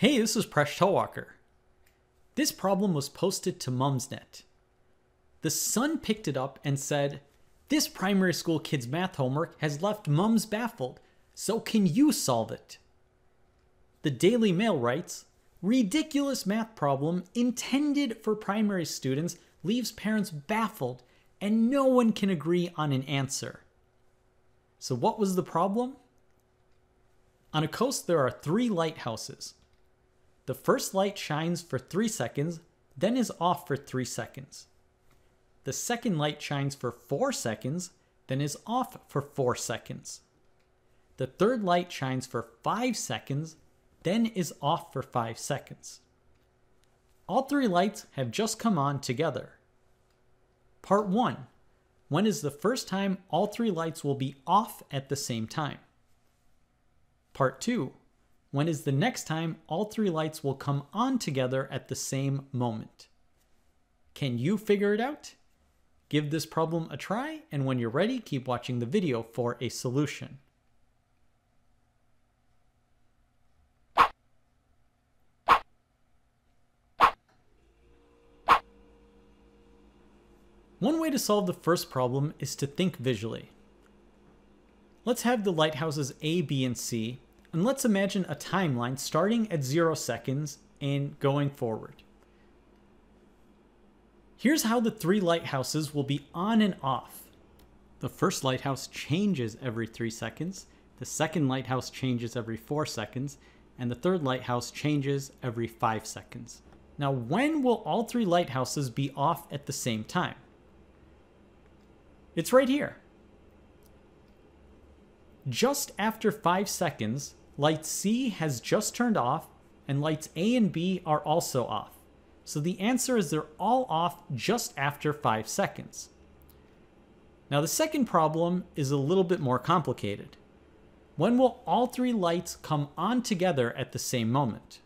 Hey, this is Presh Talwalkar. This problem was posted to Mumsnet. The Sun picked it up and said, "This primary school kid's math homework has left mums baffled, so can you solve it?" The Daily Mail writes, "Ridiculous math problem intended for primary students leaves parents baffled and no one can agree on an answer." So what was the problem? On a coast, there are 3 lighthouses. The first light shines for 3 seconds, then is off for 3 seconds. The second light shines for 4 seconds, then is off for 4 seconds. The third light shines for 5 seconds, then is off for 5 seconds. All 3 lights have just come on together. Part 1. When is the first time all 3 lights will be off at the same time? Part 2. When is the next time all 3 lights will come on together at the same moment? Can you figure it out? Give this problem a try, and when you're ready, keep watching the video for a solution. One way to solve the first problem is to think visually. Let's have the lighthouses A, B, and C, and let's imagine a timeline starting at 0 seconds and going forward. Here's how the 3 lighthouses will be on and off. The first lighthouse changes every 3 seconds, the second lighthouse changes every 4 seconds, and the third lighthouse changes every 5 seconds. Now, when will all 3 lighthouses be off at the same time? It's right here. Just after 5 seconds, light C has just turned off, and lights A and B are also off. So the answer is they're all off just after 5 seconds. Now the second problem is a little bit more complicated. When will all 3 lights come on together at the same moment?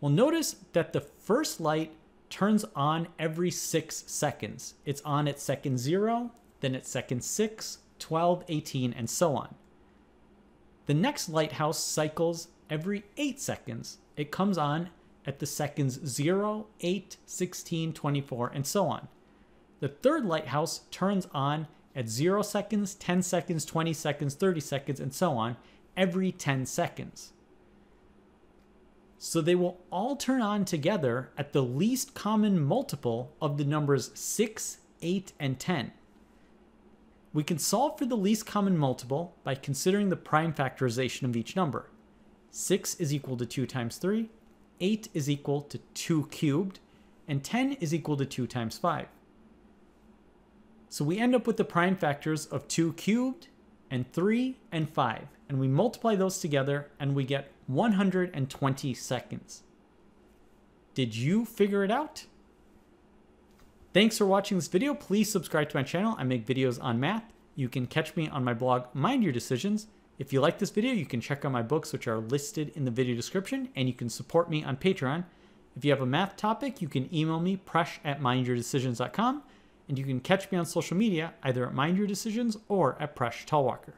Well, notice that the first light turns on every 6 seconds. It's on at second 0, then at second 6, 12, 18, and so on. The next lighthouse cycles every 8 seconds. It comes on at the seconds 0, 8, 16, 24, and so on. The third lighthouse turns on at 0 seconds, 10 seconds, 20 seconds, 30 seconds, and so on, every 10 seconds. So they will all turn on together at the least common multiple of the numbers 6, 8, and 10. We can solve for the least common multiple by considering the prime factorization of each number. 6 is equal to 2 times 3, 8 is equal to 2 cubed, and 10 is equal to 2 times 5. So we end up with the prime factors of 2 cubed, and 3, and 5, and we multiply those together and we get 120 seconds. Did you figure it out? Thanks for watching this video. Please subscribe to my channel. I make videos on math. You can catch me on my blog, Mind Your Decisions. If you like this video, you can check out my books, which are listed in the video description, and you can support me on Patreon. If you have a math topic, you can email me, presh@mindyourdecisions.com. And you can catch me on social media, either at Mind Your Decisions or at Presh Talwalkar.